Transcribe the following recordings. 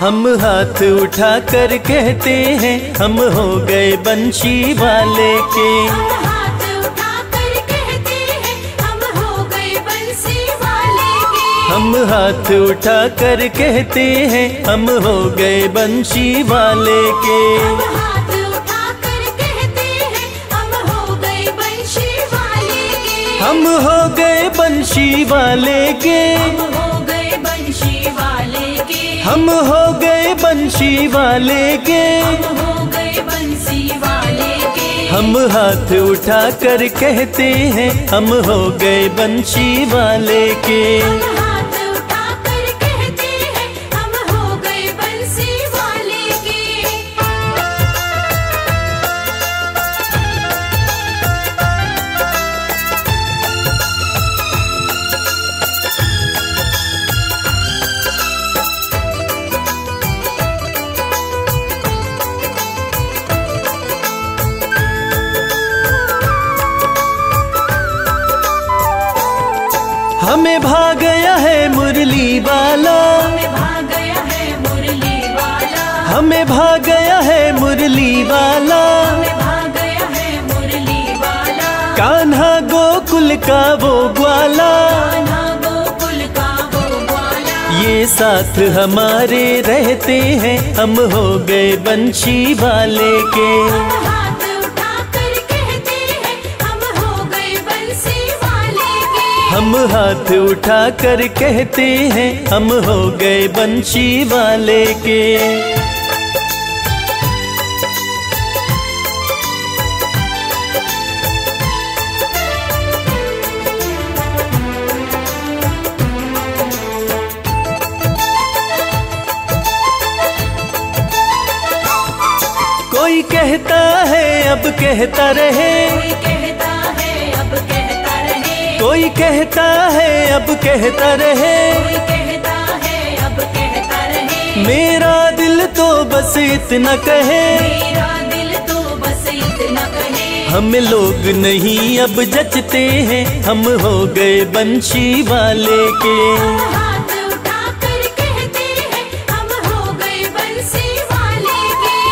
हम हाथ उठा कर कहते हैं हम हो गए बंशी वाले के। हम हाथ उठा कर कहते हैं हम हो गए बंशी वाले के। हम हाथ उठा कर कहते हैं हम हो गए बंशी वाले के। हम हाथ उठा कर कहते हैं हम हो गए बंशी वाले के। हम हो गए बंशी वाले के। हम हो गए बंशी वाले के। हम हो गए बंशी वाले के। हम हाथ उठा कर कहते हैं हम हो गए बंशी वाले के। हम हाथ उठा कर कहते हैं हम हो गए बंशी वाले के। हमें भा गया है मुरली वाला। हमें भा गया है मुरली वाला। हमें भा गया है मुरली वाला। हमें भा गया है मुरली वाला। कान्हा गोकुल का वो ग्वाला। कान्हा गोकुल का वो ग्वाला। ये साथ हमारे रहते हैं हम हो गए बंशी वाले के। हम हाथ उठा कर कहते हैं हम हो गए बंशी वाले के। कोई कहता है अब कहता रहे। कोई कहता है अब कहता रहे। कोई कहता है अब कहता रहे। मेरा दिल तो बस इतना कहे। मेरा दिल तो बस इतना कहे। हम लोग नहीं अब जचते हैं हम हो गए बंशी वाले के।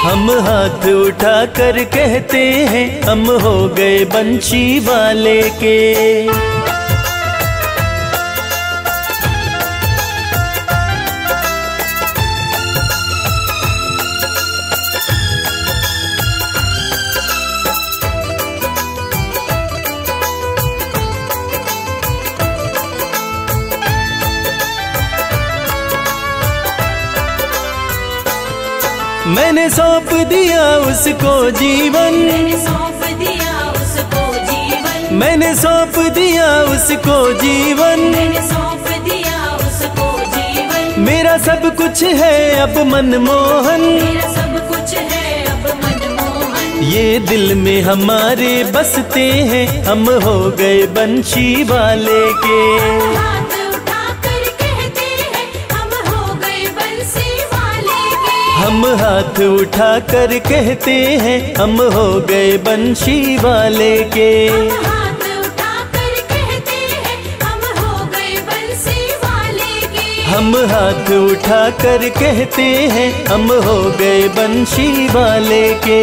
हम हाथ उठा कर कहते हैं हम हो गए बंशी वाले के। हम हाथ उठा कर कहते हैं हम हो गए बंशी वाले के। मैंने सौंप दिया उसको जीवन। मैंने सौंप दिया उसको जीवन। मैंने सौंप दिया उसको जीवन। मैंने सौंप दिया उसको जीवन। मेरा सब कुछ है अब मनमोहन। मेरा सब कुछ है अब मनमोहन। ये दिल में हमारे बसते हैं हम हो गए बंशी वाले के। हम हाथ उठा कर कहते हैं हम हो गए बंशी वाले के। हम हाथ उठा कर कहते हैं हम हो गए बंशी वाले के। हम हाथ उठा कर कहते हैं हम हो गए बंशी वाले के।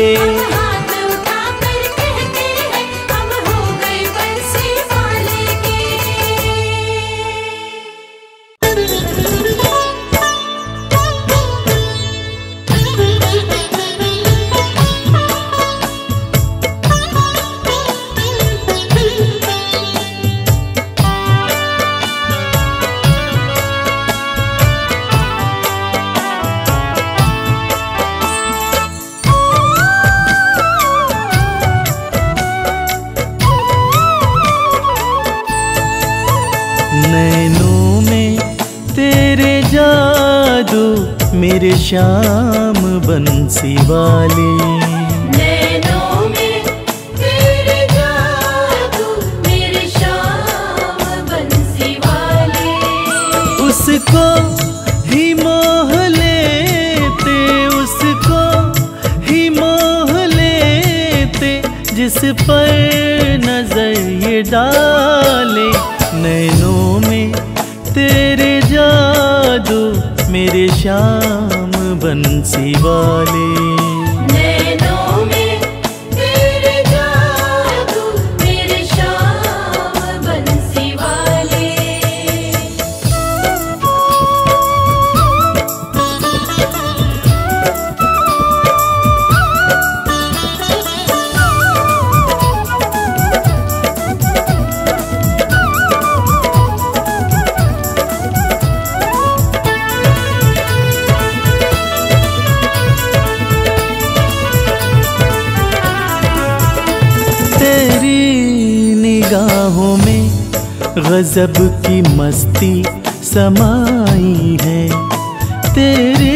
मेरे श्याम बंसी वाले। नैनों में तेरे जादू मेरे श्याम बंसी वाले। उसको ही मोह लेते। उसको ही मोह लेते जिस पर नजर ये डाले। नैनों में तेरे जादू मेरे श्याम बंसी वाले। गजब की मस्ती समाई है तेरी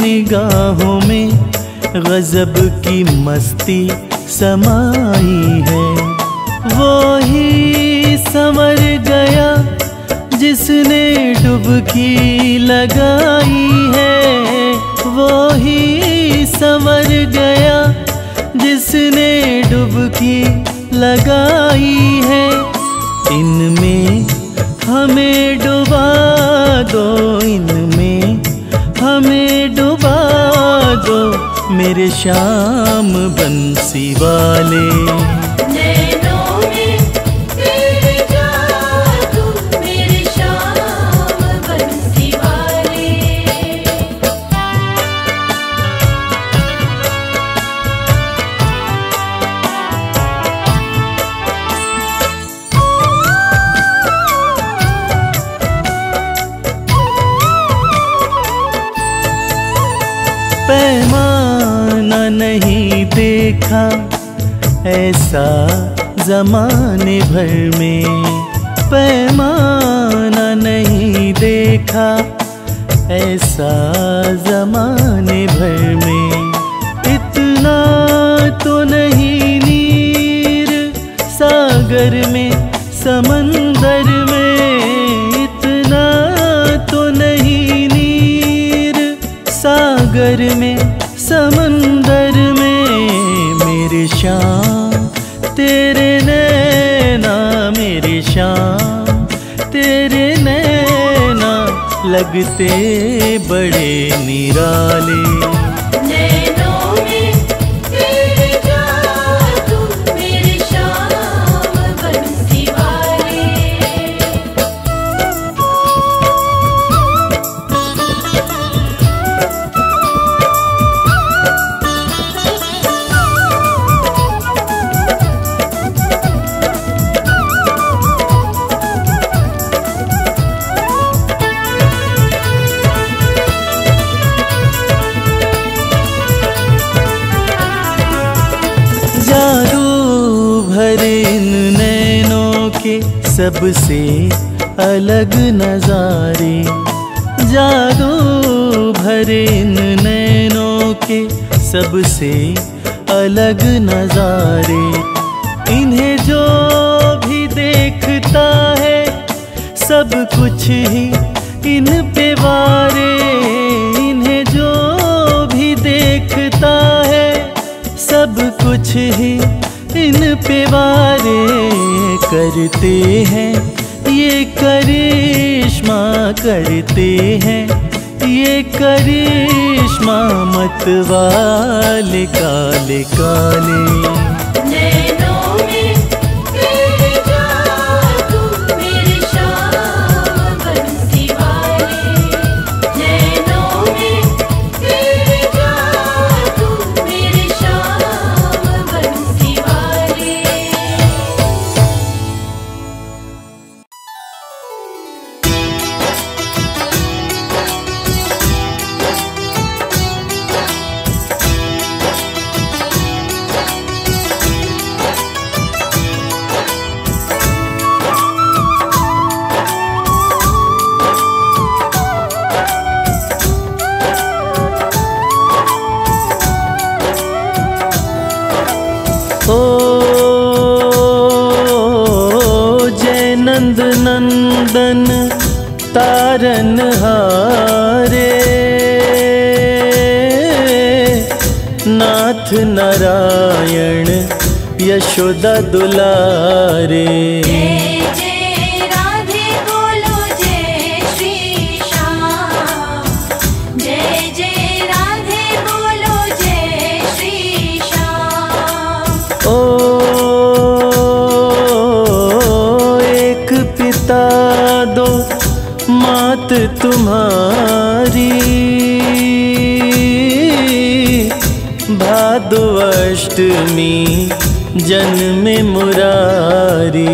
निगाहों में, गजब की मस्ती समाई है। वो ही संवर गया जिसने डुबकी लगाई है, वो ही संवर गया जिसने डुबकी लगाई है। इनमें हमें डुबा दो, इनमें हमें डुबा दो मेरे श्याम बंसी वाले। नहीं देखा ऐसा जमाने भर में, पैमाना नहीं देखा ऐसा जमाने भर में। इतना तो नहीं नीर सागर में समंदर में, इतना तो नहीं नीर सागर में समंदर में। मेरे श्याम तेरे नैना, मेरे श्याम तेरे नैना लगते बड़े निराले। सबसे अलग नज़ारे जादू भरे इन नैनों के, सबसे अलग नज़ारे। इन्हें जो भी देखता है सब कुछ ही इन पे वारे, इन्हें जो भी देखता है सब कुछ ही इन पे वारे। करते हैं ये करिश्मा, करते हैं ये करिश्मा मतवाले काले काले। नारायण यशोदा दुलारे जय राधे बोलो जय श्री श्याम जय जय मिटा दो मात तुम्हारी। भादो अष्टमी जन्मे मुरारी।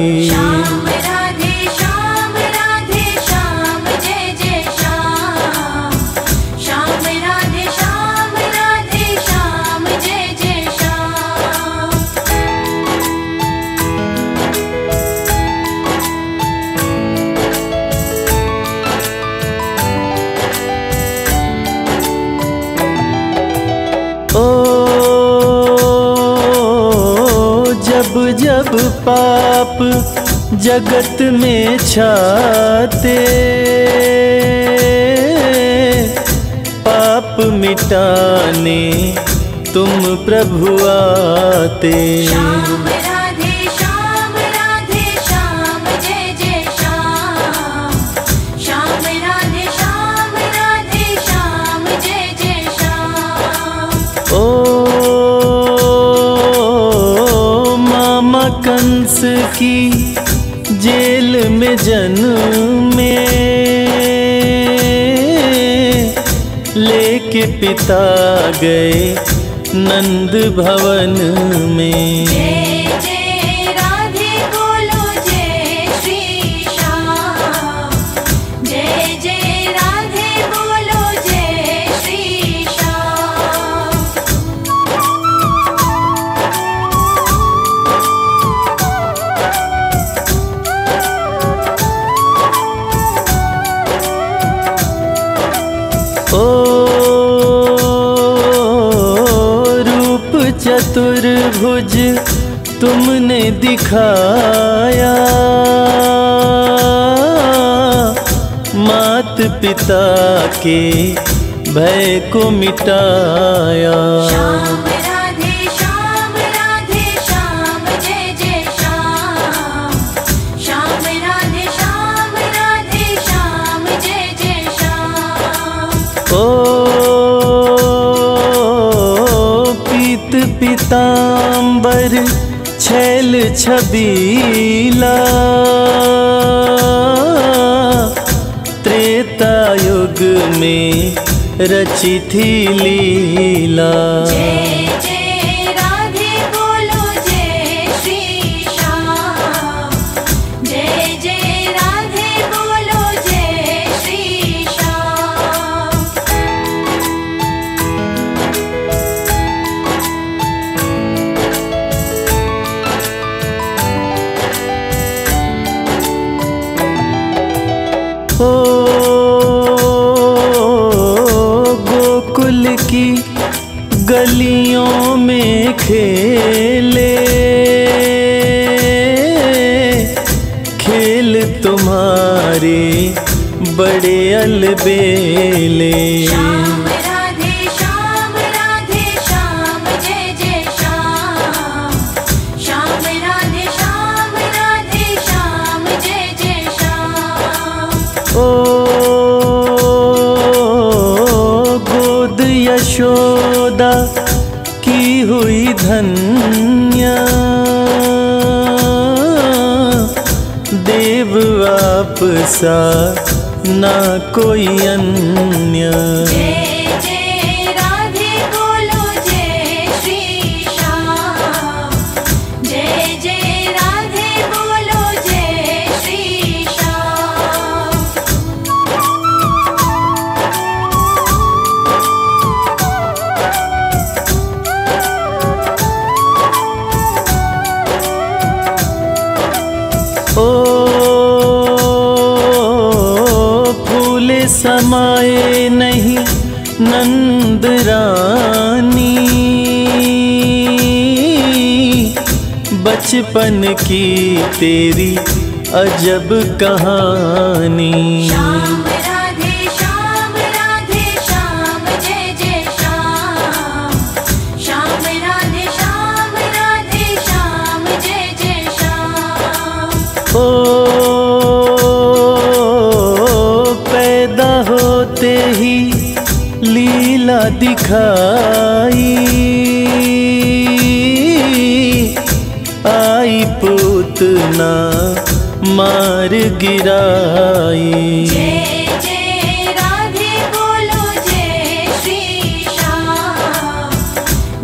जब पाप जगत में छाते पाप मिटाने तुम प्रभु आते। कंस की जेल में जन्म में लेके पिता गए नंद भवन में। जय जय राधे बोलो जय श्री श्याम। जय जय राधे बोलो जय श्री श्याम। चतुर्भुज तुमने दिखाया मात पिता के भय को मिटाया। पीतांबर छैल छबीला त्रेता युग में रची थी लीला। गलियों में खेले खेल तुम्हारे बड़े अलबेले। यशोदा की हुई धन्या देव आप सा ना कोई अन्य। समाए नहीं नंद रानी बचपन की तेरी अजब कहानी। लीला दिखाई आई पूतना मार गिराई। जय जय राधे बोलो जय श्री श्याम,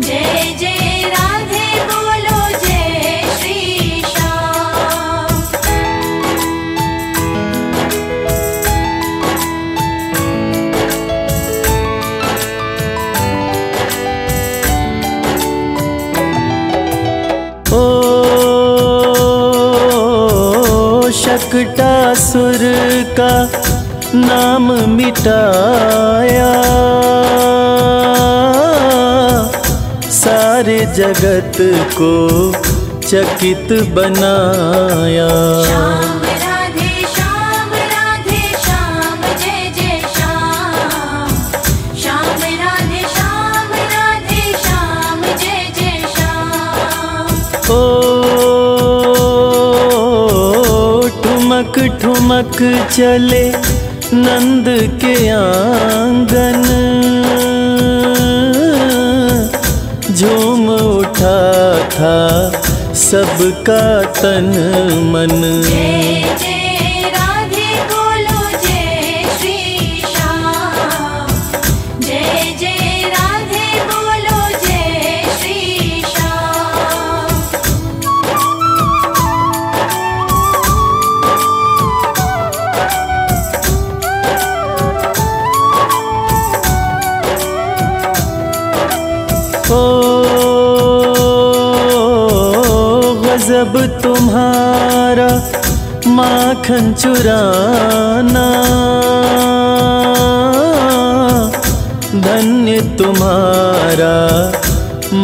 जय जय राधे बोलो जय श्री श्याम। ओ शक्टासुर का नाम मिटाया, सारे जगत को चकित बनाया। श्याम राधे श्याम जय जय श्याम राधे श्याम जय जय श्याम। ओ ठुमक ठुमक चले नंद के आंगन, झूम उठा था सबका तन मन। जब तुम्हारा माखन चुराना, धन्य तुम्हारा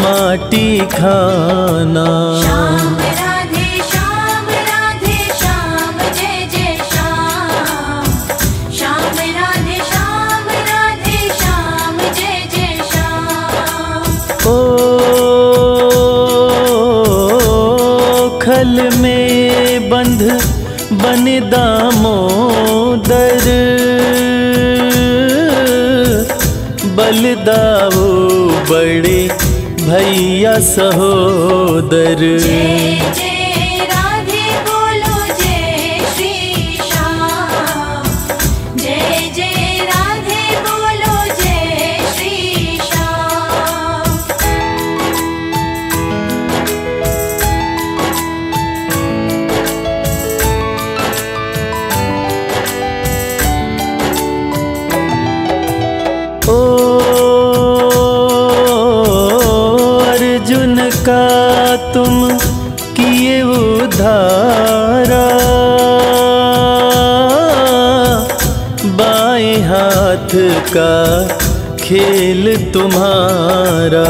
माटी खाना। खल में बंध बन दामोदर, बलदाओ बड़े भैया सहोदर। का तुम किए उधारा, बाएं हाथ का खेल तुम्हारा।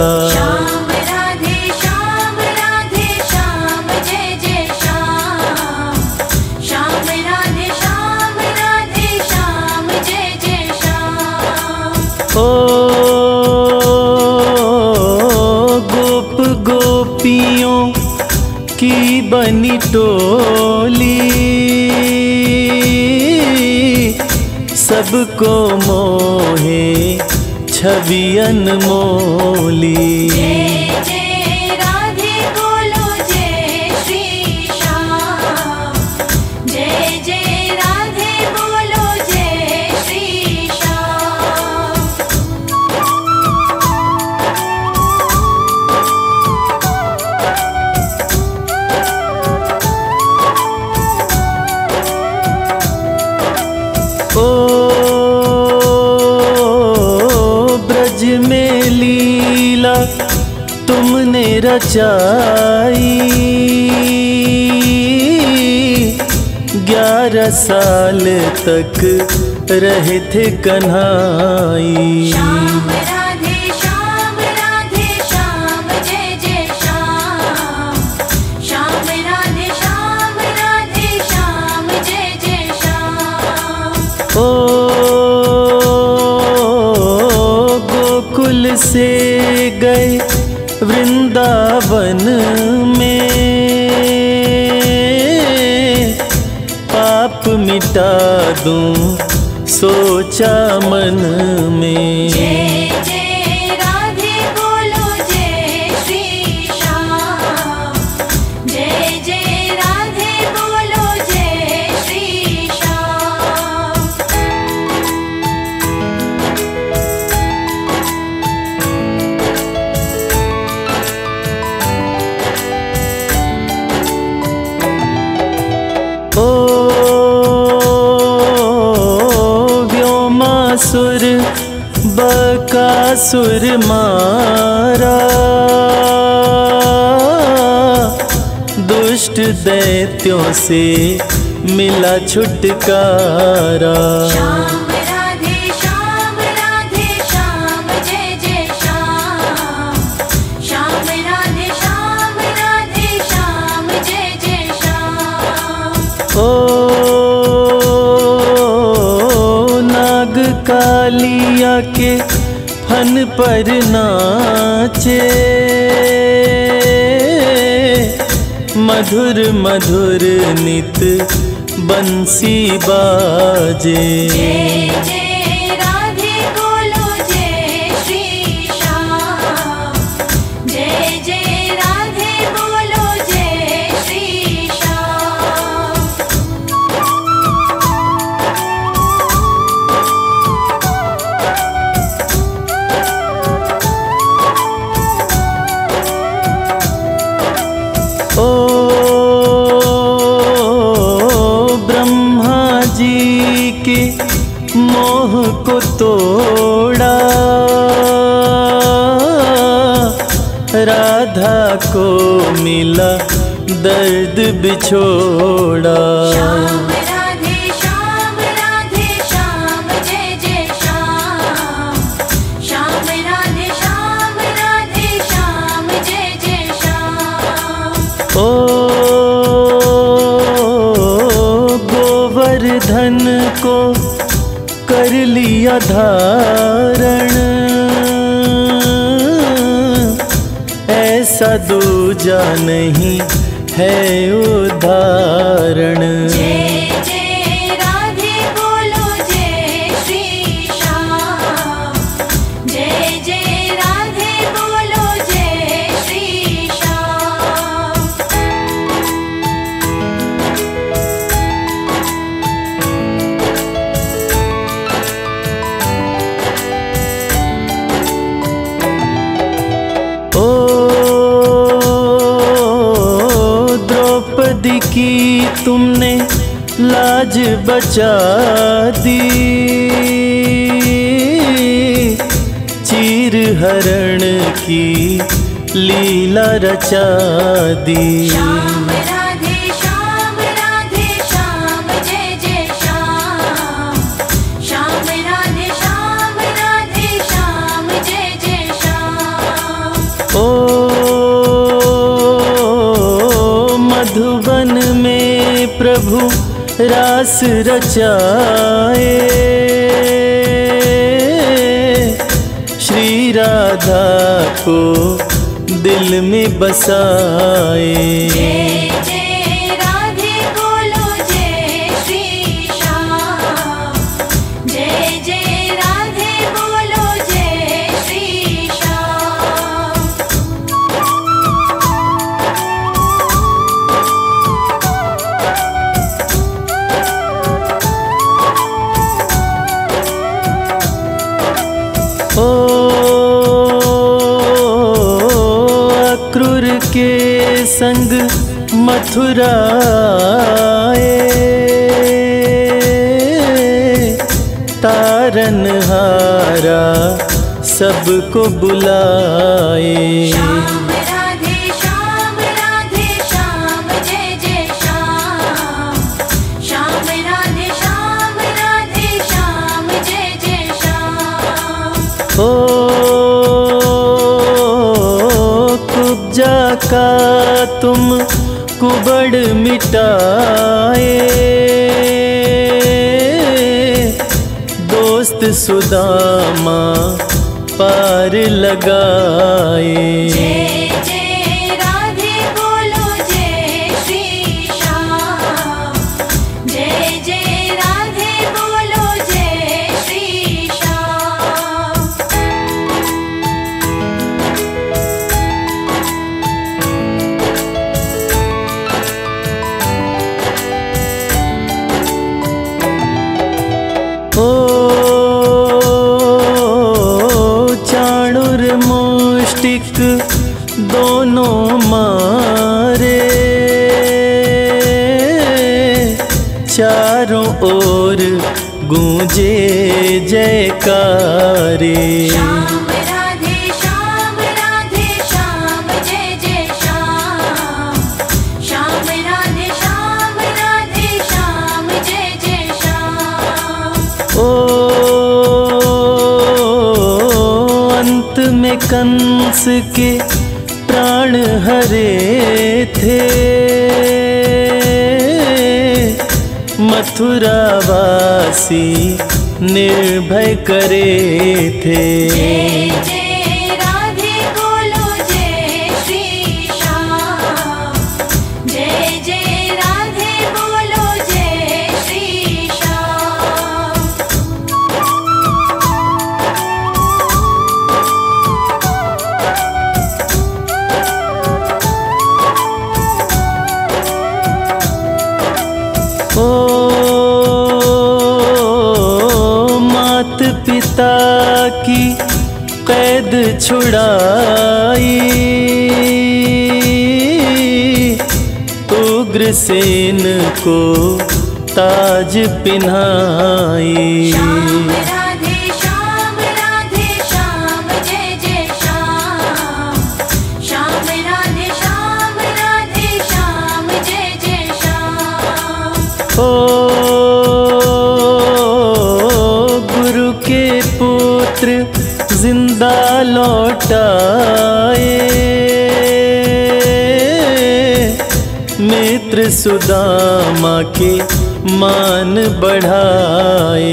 की बनी टोली, सबको मोहे छवि अनमोली। तुमने रचाई, 11 साल तक रहे थे कन्हाई। ओ गोकुल से गए वृंदावन में, पाप मिटा दूं सोचा मन में। जय जय राधे बोलो जय असुर मारा, दुष्ट दैत्यों से मिला छुटकारा। कालिया के फन पर नाचे, मधुर मधुर नित बंसी बाजे। जय जय राधे बोलो जय श्री श्याम, जय जय राधे बोलो जय श्री श्याम। मोह को तोड़ा, राधा को मिला दर्द बिछोड़ा। श्याम राधे श्याम जय जय श्याम, श्याम राधे श्याम जय जय श्याम। ओ गोवर्धन को कर लिया धारण, ऐसा दूजा नहीं है उदाहरण। की तुमने लाज बचा दी, चीर हरण की लीला रचा दी। श्याम राधे श्याम जय जय श्याम राधे श्याम जय जय श्याम। ओ मधुबन में प्रभु रास रचाए, श्री राधा को दिल में बसाए। अक्रूर के संग मथुरा आए, तारन हारा सबको बुलाए। कुब्जा का तुम कुबड़ मिटाए, दोस्त सुदामा पार लगाए। दोनों मारे, चारों ओर गूंजे जयकारे। श्याम राधे श्याम जय जय श्याम राधे श्याम जय जय श्याम। ओ अंत में कंस के प्राण हरे थे, मथुरावासी निर्भय करे थे। जय जय राधे बोलो जय श्री श्याम, जय जय राधे बोलो जय श्री श्याम। ओ मात पिता की कैद छुड़ाई, उग्रसेन को ताज पहनाई। गुरु के पुत्र जिंदा लौटाए, मित्र सुदामा के मान बढ़ाए।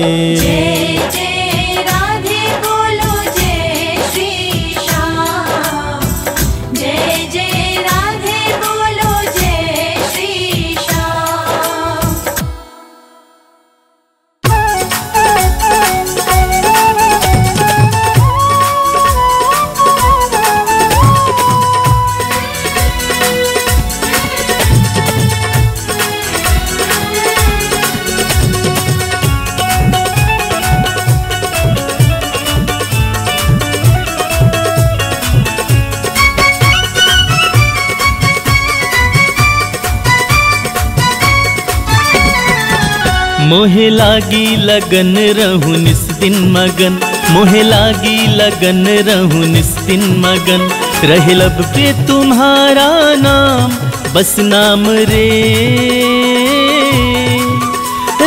मोहे लागी लगन रहूं निस दिन मगन, मोहे लागी लगन रहूं निस दिन मगन, रहे लब पे तुम्हारा नाम बस नाम रे,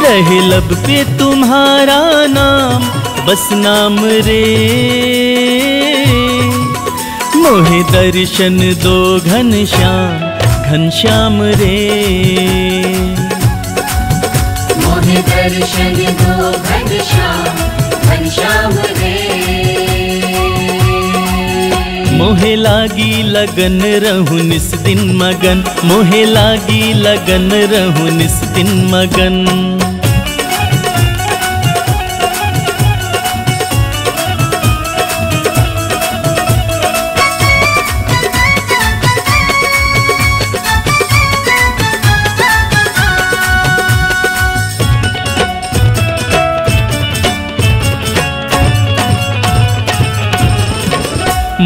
रहे लब पे तुम्हारा नाम बस नाम रे। मोहे दर्शन दो घन श्याम रे, मोहे दर्शन दो घन श्याम रे। मोहे लागी लगन रहूं निस दिन मगन, मोहे लागी लगन रहूं निस दिन मगन।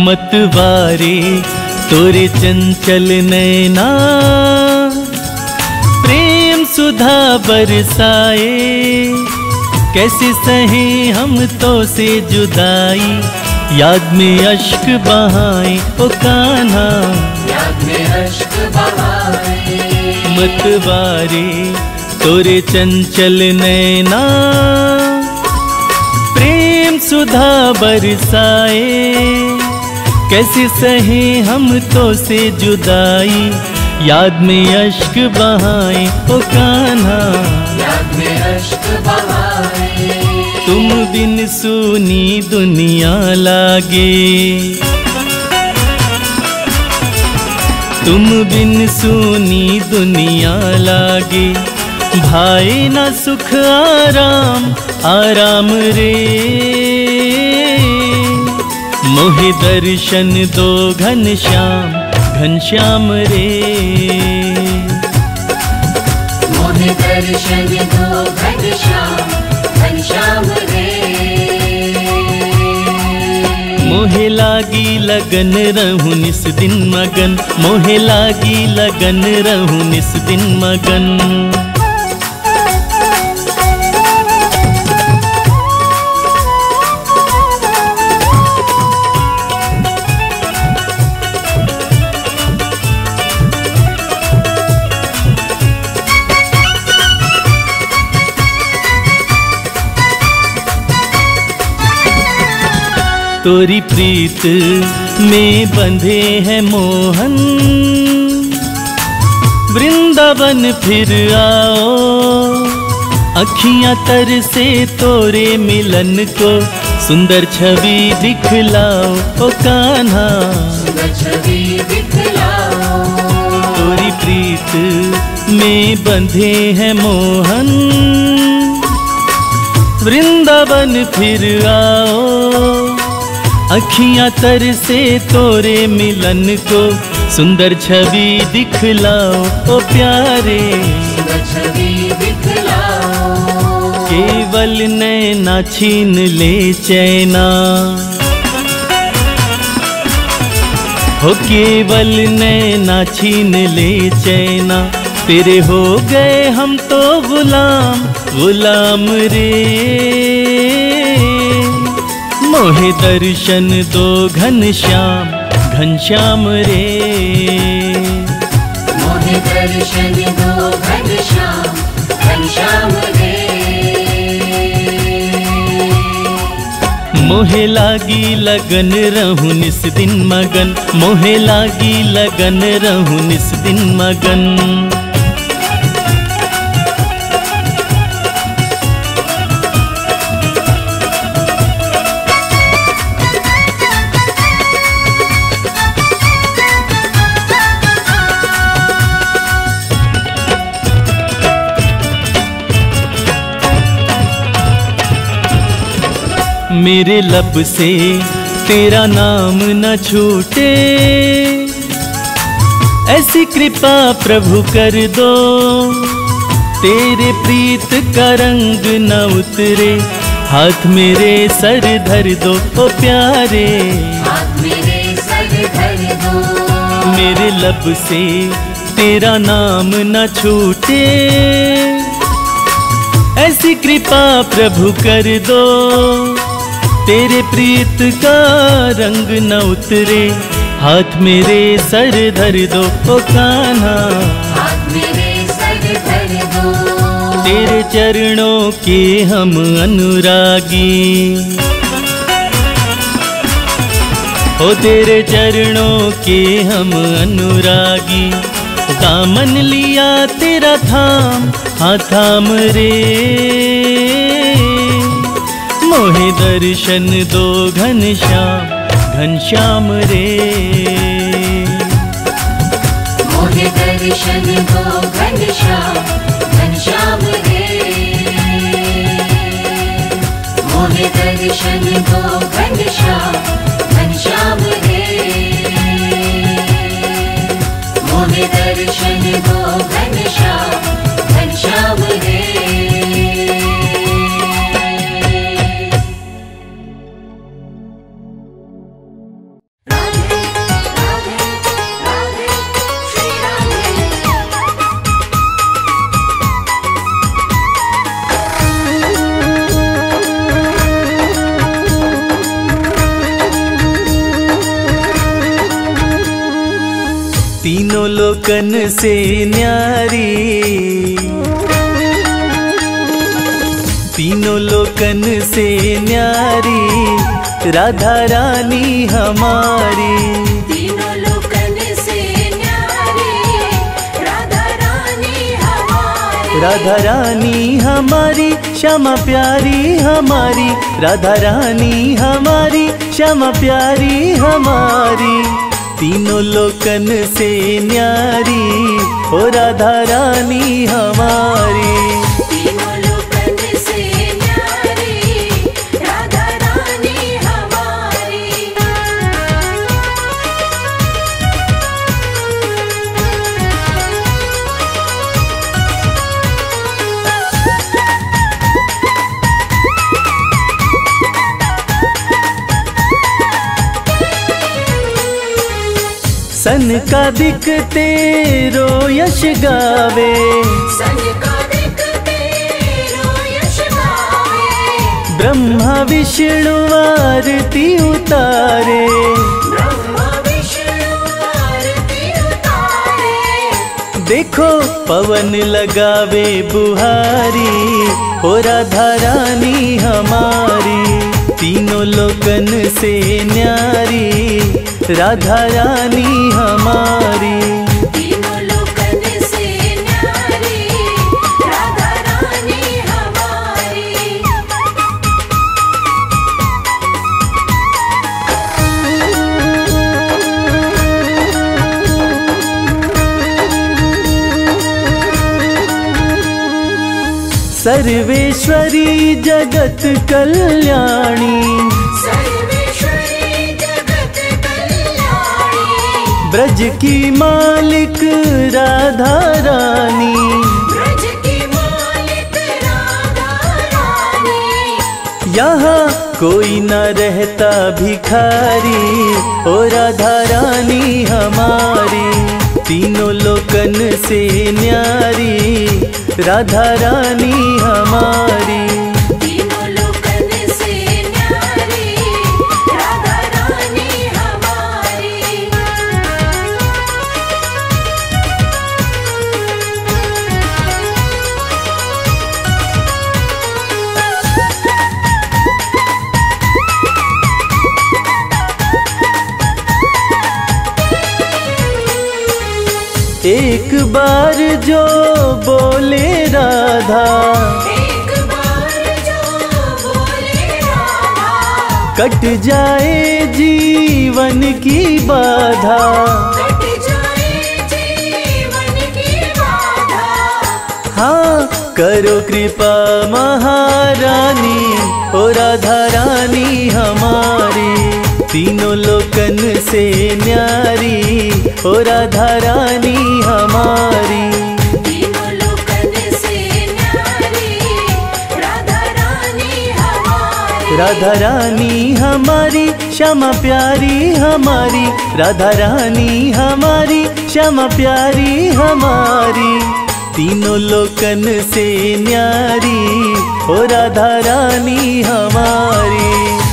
मतवारे तोरे चंचल नैना, प्रेम सुधा बरसाए, कैसे सहे हम तो से जुदाई, याद में अश्क बहाए ओ कान्हा, याद में अश्क बहाए। मतवारे तोरे चंचल नैना, प्रेम सुधा बरसाए, कैसे सहे हम तो से जुदाई, याद में अश्क बहाए ओ कान्हा, याद में अश्क बहाए। तुम बिन सुनी दुनिया लागे, तुम बिन सुनी दुनिया लागे, भाई ना सुख आराम आराम रे। मोहे दर्शन दो घन श्याम रे, मोहे दर्शन दो घन श्याम रे। मोहे लागी लगन रहूं निस दिन मगन, मोहे लागी लगन रहूं निस दिन मगन। तोरी प्रीत में बंधे हैं मोहन, वृंदावन फिर आओ, अखियां तरसे तोरे मिलन को, सुंदर छवि दिखलाओ ओ कान्हा, सुंदर छवि दिखलाओ। तोरी प्रीत में बंधे हैं मोहन, वृंदावन फिर आओ, अखियां तरसे तोरे मिलन को, सुंदर छवि दिखलाओ ओ प्यारे, सुंदर छवि दिखलाओ। केवल नैना छीन ले चैना हो, केवल नैना छीन ले चैना, तेरे हो गए हम तो गुलाम गुलाम रे। मोहे दर्शन दो घन श्याम रे, मोहे दर्शन दो घन श्याम रे। मोहे लागी लगन रहूं निस दिन मगन, मोहे लागी लगन रहूं निस दिन मगन। मेरे लब से तेरा नाम न छूटे, ऐसी कृपा प्रभु कर दो, तेरे प्रीत का रंग न उतरे, हाथ मेरे सर धर दो ओ प्यारे, हाथ मेरे सर धर दो। मेरे लब से तेरा नाम न छूटे, ऐसी कृपा प्रभु कर दो, तेरे प्रीत का रंग न उतरे, हाथ मेरे सर धर दो ओ कान्हा, हाथ मेरे सर धर दो। तेरे चरणों के हम अनुरागी हो, तेरे चरणों के हम अनुरागी, दामन लिया तेरा थाम हाँ थाम रे। मोहे दर्शन दो घन श्याम रे, मोहे दर्शन दो घन श्याम रे, मोहे दर्शन दो घन श्याम रे, मोहे दर्शन दो घन श्याम रे। लोकन से न्यारी, तीनों लोकन से न्यारी, राधा रानी हमारी, तीनों लोकन से न्यारी, राधा रानी हमारी, राधा रानी हमारी श्यामा प्यारी हमारी, राधा रानी हमारी श्यामा प्यारी हमारी। तीनों लोकन से न्यारी हो राधा रानी हमारी, तीनों लोकन से न्यारी राधा रानी सन का दिखते रो यश गावे, सन का दिखते रो यश गावे, ब्रह्मा विष्णु आरती उतारे, ब्रह्मा विष्णु आरती उतारे। देखो पवन लगावे बुहारी हो राधा रानी हमारी, तीनों लोकन से न्यारी राधा रानी हमारी, तीनों लोकन से न्यारी राधा रानी हमारी। सर्वेश्वरी जगत कल्याणी, ब्रज की मालिक राधा रानी, यहाँ कोई न रहता भिखारी, ओ राधा रानी हमारी, तीनों लोकन से न्यारी राधा रानी हमारी। एक बार जो बोले राधा, एक बार जो बोले राधा, कट जाए जीवन की बाधा, कट जाए जीवन की बाधा, हाँ करो कृपा महारानी, ओ राधा रानी हमारी, तीनों लोकन से न्यारी, ओ राधा रानी हमारी, तीनों लोकन से न्यारी राधा रानी हमारी, राधा रानी हमारी श्यामा प्यारी हमारी, राधा रानी हमारी श्यामा प्यारी हमारी, तीनों लोकन से न्यारी, ओ राधा रानी हमारी।